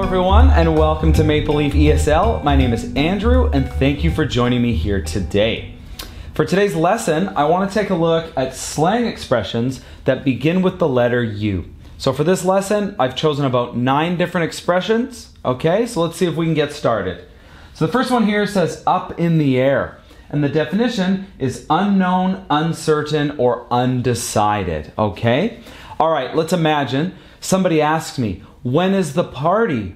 Hello everyone and welcome to Maple Leaf ESL. My name is Andrew and thank you for joining me here today. For today's lesson, I want to take a look at slang expressions that begin with the letter U. So for this lesson, I've chosen about 9 different expressions. Okay, so let's see if we can get started. So the first one here says up in the air. And the definition is unknown, uncertain, or undecided, okay? All right, let's imagine somebody asks me, when is the party?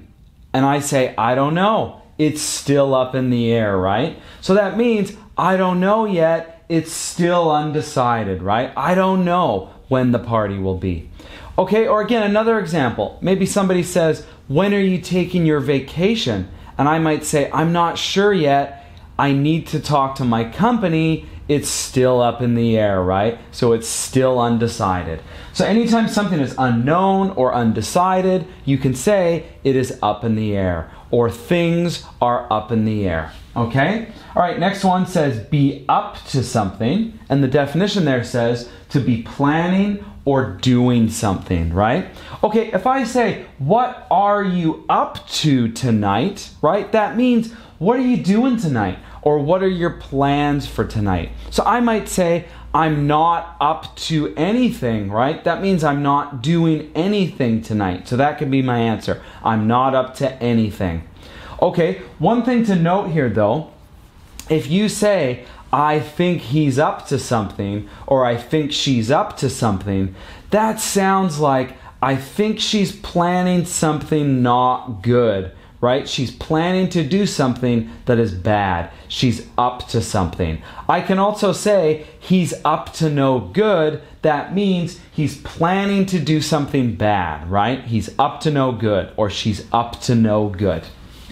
And I say, I don't know. It's still up in the air, right? So that means I don't know yet. It's still undecided, right? I don't know when the party will be. Okay, or again, another example. Maybe somebody says, when are you taking your vacation? And I might say, I'm not sure yet. I need to talk to my company. It's still up in the air, right? So it's still undecided. So anytime something is unknown or undecided, you can say it is up in the air or things are up in the air, okay? All right, next one says be up to something. And the definition there says to be planning or doing something, right? Okay, if I say, what are you up to tonight, right? That means, what are you doing tonight? Or what are your plans for tonight? So I might say, I'm not up to anything, right? That means I'm not doing anything tonight. So that could be my answer. I'm not up to anything. Okay, one thing to note here though, if you say, I think he's up to something, or I think she's up to something, that sounds like I think she's planning something not good, right? She's planning to do something that is bad. She's up to something. I can also say he's up to no good. That means he's planning to do something bad, right? He's up to no good, or she's up to no good.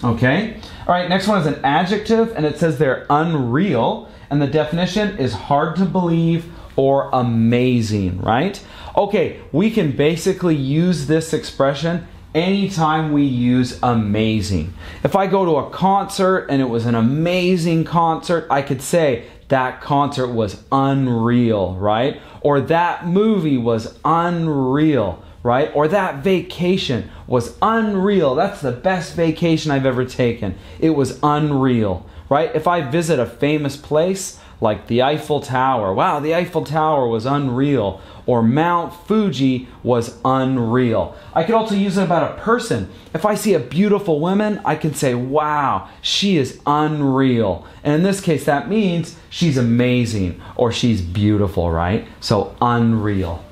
Okay? All right, next one is an adjective, and it says they're unreal. And the definition is hard to believe or amazing, right? Okay, we can basically use this expression anytime we use amazing. If I go to a concert and it was an amazing concert, I could say that concert was unreal, right? Or that movie was unreal, right? Or that vacation was unreal. That's the best vacation I've ever taken. It was unreal. Right? If I visit a famous place like the Eiffel Tower, wow, the Eiffel Tower was unreal, or Mount Fuji was unreal. I could also use it about a person. If I see a beautiful woman, I can say, wow, she is unreal. And in this case, that means she's amazing or she's beautiful, right? So unreal.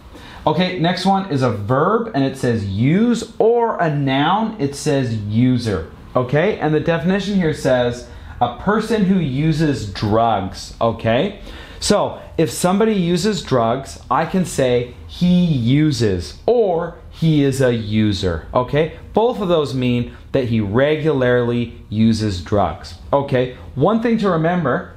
Okay, next one is a verb and it says use, or a noun, it says user. Okay, and the definition here says, a person who uses drugs, okay? So if somebody uses drugs, I can say he uses or he is a user, okay? Both of those mean that he regularly uses drugs, okay? One thing to remember,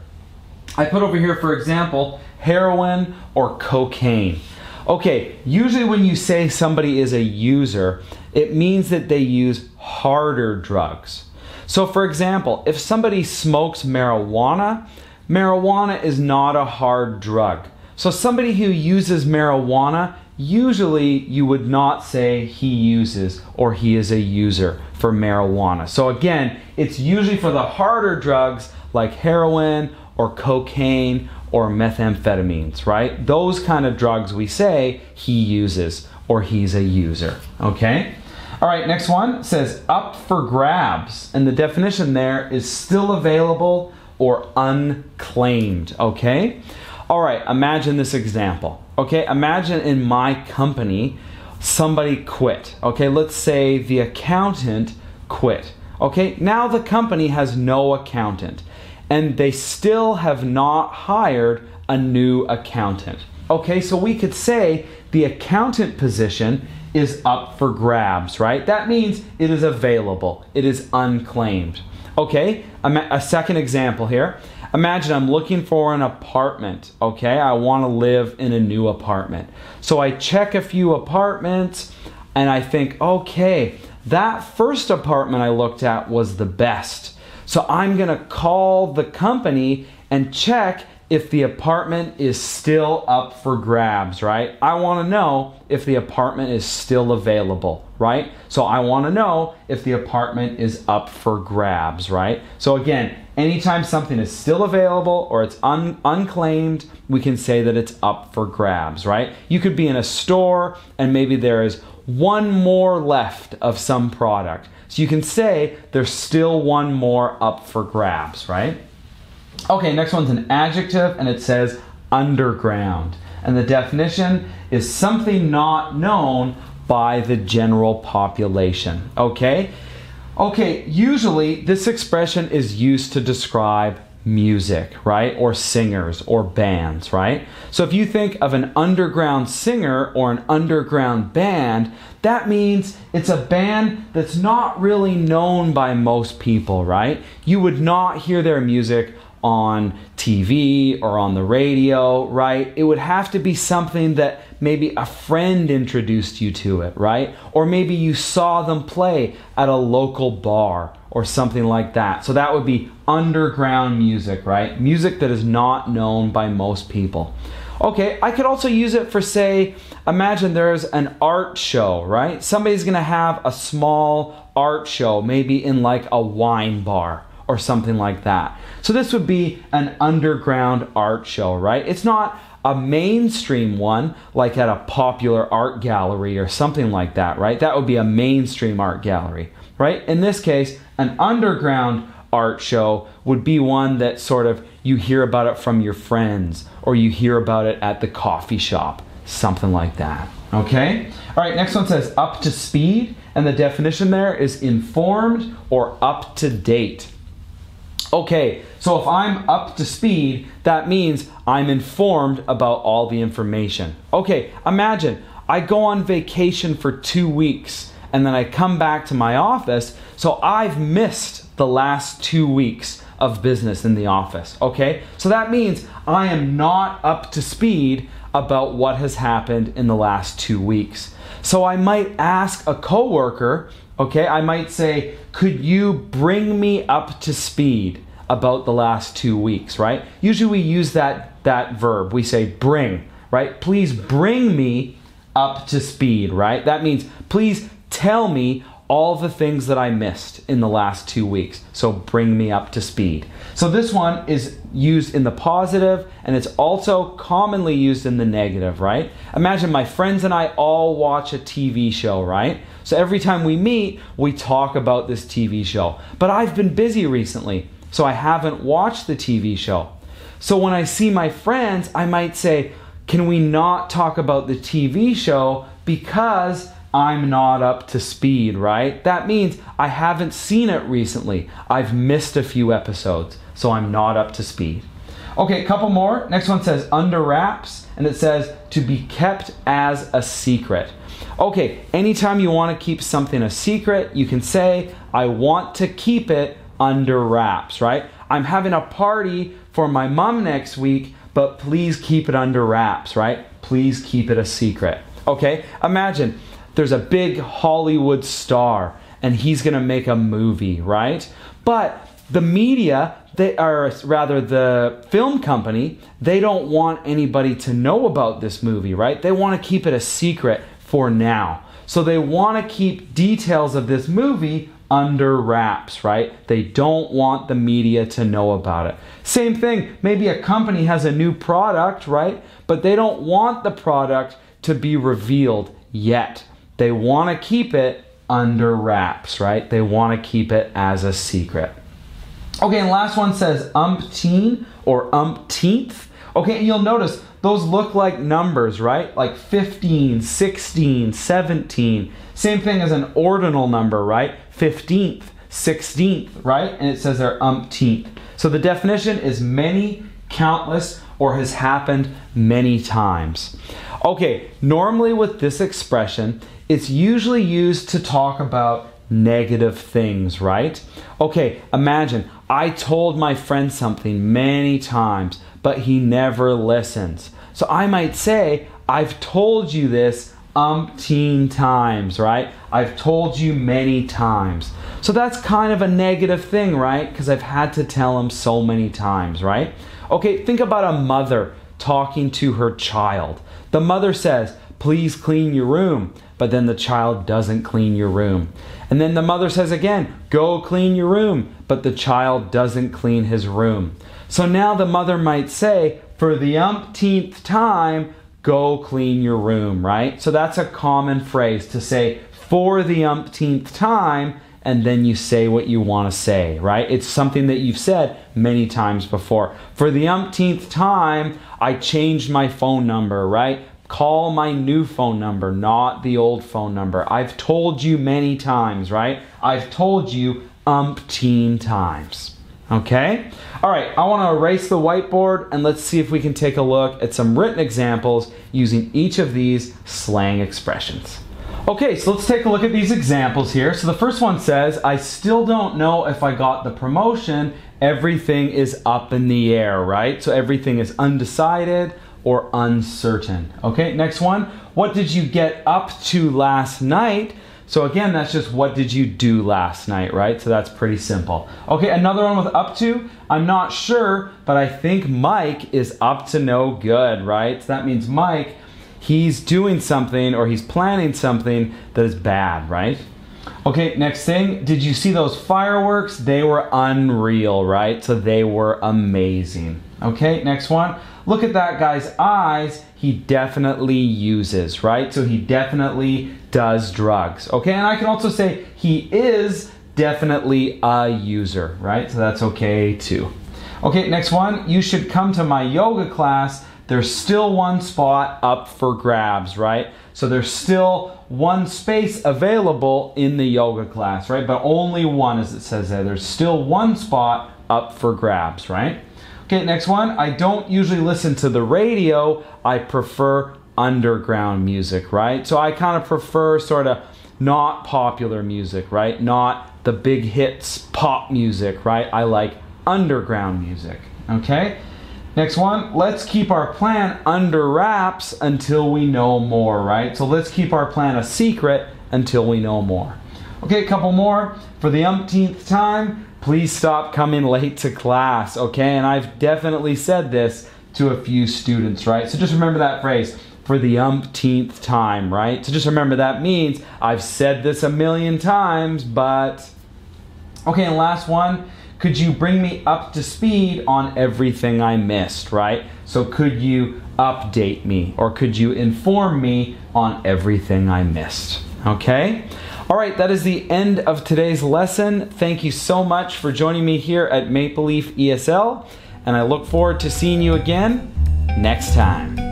I put over here, for example, heroin or cocaine. Okay, usually when you say somebody is a user, it means that they use harder drugs. So for example, if somebody smokes marijuana, marijuana is not a hard drug. So somebody who uses marijuana, usually you would not say he uses or he is a user for marijuana. So again, it's usually for the harder drugs like heroin or cocaine or methamphetamines, right? Those kind of drugs we say he uses or he's a user, okay? All right, next one says up for grabs, and the definition there is still available or unclaimed, okay? All right, imagine this example, okay? Imagine in my company, somebody quit, okay? Let's say the accountant quit, okay? Now the company has no accountant, and they still have not hired a new accountant. Okay, so we could say the accountant position is up for grabs, right? That means it is available. It is unclaimed. Okay, a second example here. Imagine I'm looking for an apartment, okay? I want to live in a new apartment. So I check a few apartments and I think, okay, that first apartment I looked at was the best. So I'm going to call the company and check if the apartment is still up for grabs, right? I want to know if the apartment is still available, right? So I want to know if the apartment is up for grabs, right? So again, anytime something is still available or it's unclaimed, we can say that it's up for grabs, right? You could be in a store and maybe there is one more left of some product. So you can say there's still one more up for grabs, right? Okay, next one's an adjective, and it says underground. And the definition is something not known by the general population, okay? Okay, usually this expression is used to describe music, right? Or singers or bands, right? So if you think of an underground singer or an underground band, that means it's a band that's not really known by most people, right? You would not hear their music on TV or on the radio, right? It would have to be something that maybe a friend introduced you to it, right? Or maybe you saw them play at a local bar or something like that. So that would be underground music, right? Music that is not known by most people. Okay, I could also use it for, say, imagine there's an art show, right? Somebody's gonna have a small art show, maybe in like a wine bar or something like that. So this would be an underground art show, right? It's not a mainstream one, like at a popular art gallery or something like that, right? That would be a mainstream art gallery, right? In this case, an underground art show would be one that sort of you hear about it from your friends or you hear about it at the coffee shop, something like that, okay? All right, next one says up to speed, and the definition there is informed or up to date. Okay, so if I'm up to speed, that means I'm informed about all the information. Okay, imagine I go on vacation for 2 weeks and then I come back to my office, so I've missed the last 2 weeks of business in the office, okay? So that means I am not up to speed about what has happened in the last 2 weeks. So I might ask a coworker, okay, I might say, could you bring me up to speed about the last 2 weeks, right? Usually we use that verb. We say bring, right? Please bring me up to speed, right? That means please tell me all the things that I missed in the last 2 weeks. So bring me up to speed. So this one is used in the positive, and it's also commonly used in the negative, right? Imagine my friends and I all watch a TV show, right? So every time we meet, we talk about this TV show. But I've been busy recently, so I haven't watched the TV show. So when I see my friends, I might say, can we not talk about the TV show because I'm not up to speed, right? That means I haven't seen it recently. I've missed a few episodes, so I'm not up to speed. Okay, a couple more. Next one says under wraps, and it says to be kept as a secret. Okay, anytime you want to keep something a secret, you can say, I want to keep it under wraps, right? I'm having a party for my mom next week, but please keep it under wraps, right? Please keep it a secret. Okay, imagine there's a big Hollywood star and he's gonna make a movie, right? But the media, the film company, they don't want anybody to know about this movie, right? They wanna keep it a secret for now. So they wanna keep details of this movie under wraps, right? They don't want the media to know about it. Same thing, maybe a company has a new product, right? But they don't want the product to be revealed yet. They want to keep it under wraps, right? They want to keep it as a secret. Okay, and last one says umpteen or umpteenth. Okay, and you'll notice those look like numbers, right? Like 15, 16, 17. Same thing as an ordinal number, right? 15th, 16th, right? And it says they're umpteenth. So the definition is many, countless, or has happened many times. Okay, normally with this expression, it's usually used to talk about negative things, right? Okay, imagine I told my friend something many times, but he never listens. So I might say, I've told you this umpteen times, right? I've told you many times. So that's kind of a negative thing, right? Because I've had to tell him so many times, right? Okay, think about a mother talking to her child. The mother says, please clean your room, but then the child doesn't clean your room. And then the mother says again, go clean your room, but the child doesn't clean his room. So now the mother might say, for the umpteenth time, go clean your room, right? So that's a common phrase to say for the umpteenth time, and then you say what you want to say, right? It's something that you've said many times before. For the umpteenth time, I changed my phone number, right? Call my new phone number, not the old phone number. I've told you many times, right? I've told you umpteen times, okay? All right, I want to erase the whiteboard and let's see if we can take a look at some written examples using each of these slang expressions. Okay, so let's take a look at these examples here. So the first one says, I still don't know if I got the promotion. Everything is up in the air, right? So everything is undecided or uncertain. Okay, next one. What did you get up to last night? So again, that's just what did you do last night, right? So that's pretty simple. Okay, another one with up to. I'm not sure, but I think Mike is up to no good, right? So that means Mike, he's doing something or he's planning something that is bad, right? Okay, next thing, did you see those fireworks? They were unreal, right? So they were amazing. Okay, next one, look at that guy's eyes. He definitely uses, right? So he definitely does drugs. Okay, and I can also say he is definitely a user, right? So that's okay too. Okay, next one, you should come to my yoga class. There's still one spot up for grabs, right? So there's still one space available in the yoga class, right? But only one, as it says there. There's still one spot up for grabs, right? Okay, next one. I don't usually listen to the radio. I prefer underground music, right? So I kind of prefer sort of not popular music, right? Not the big hits pop music, right? I like underground music, okay? Next one, let's keep our plan under wraps until we know more, right? So let's keep our plan a secret until we know more. Okay, a couple more. For the umpteenth time, please stop coming late to class, okay? And I've definitely said this to a few students, right? So just remember that phrase, for the umpteenth time, right? So just remember that means I've said this a million times, but... Okay, and last one. Could you bring me up to speed on everything I missed, right? So could you update me or could you inform me on everything I missed, okay? All right, that is the end of today's lesson. Thank you so much for joining me here at Maple Leaf ESL, and I look forward to seeing you again next time.